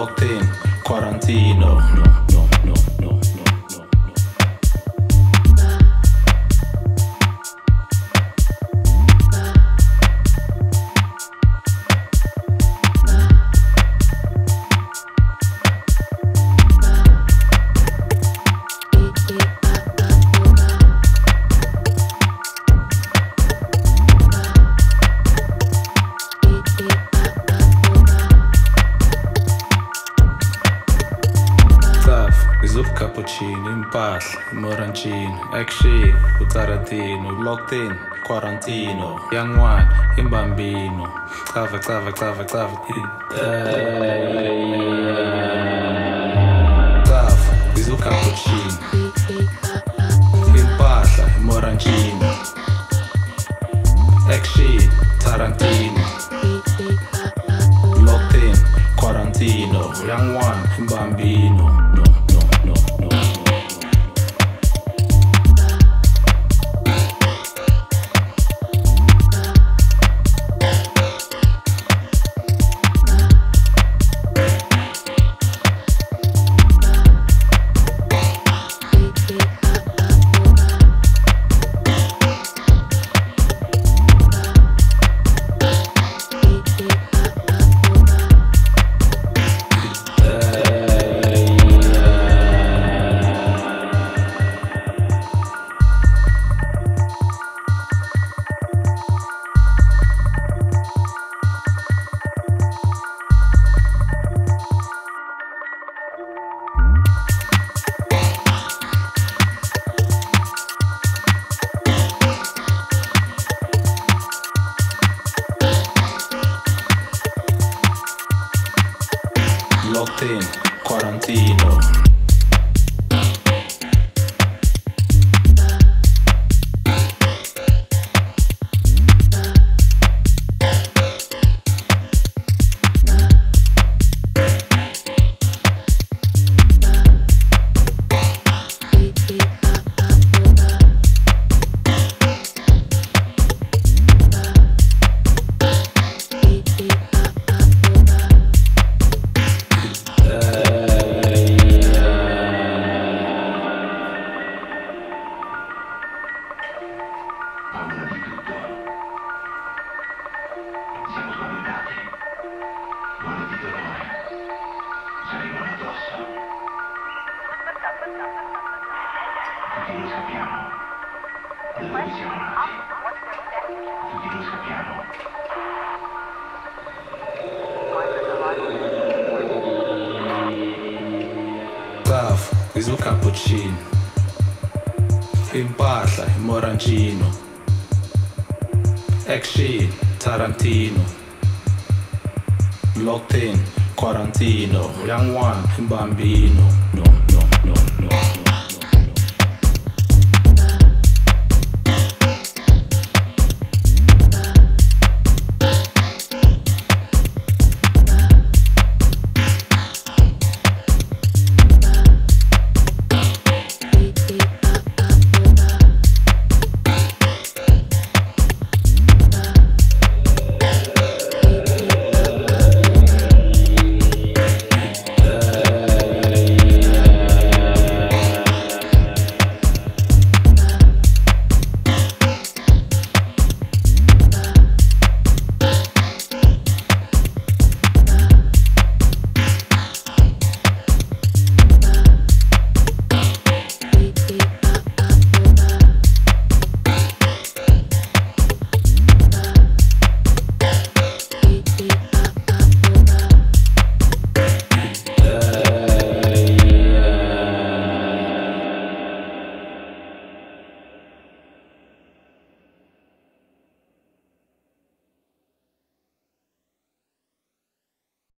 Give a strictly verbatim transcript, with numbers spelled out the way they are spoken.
locked in, Tarantino. No, no, no. Cappuccino, impasse, morancino, exci, o Tarantino, locked in, Quarantino, young one, in bambino, clave, clave, clave, clave, clave, is o cappuccino, impasse, morancino, exci, Tarantino, locked in, Quarantino, young one, in bambino, no. Locked in, Tarantino. Tutti lo sappiamo, dove siamo nati, tutti lo sappiamo. Taf, iso cappuccino, impasta, morancino, exci, Tarantino, locked in, Quarantino, young one, bambino.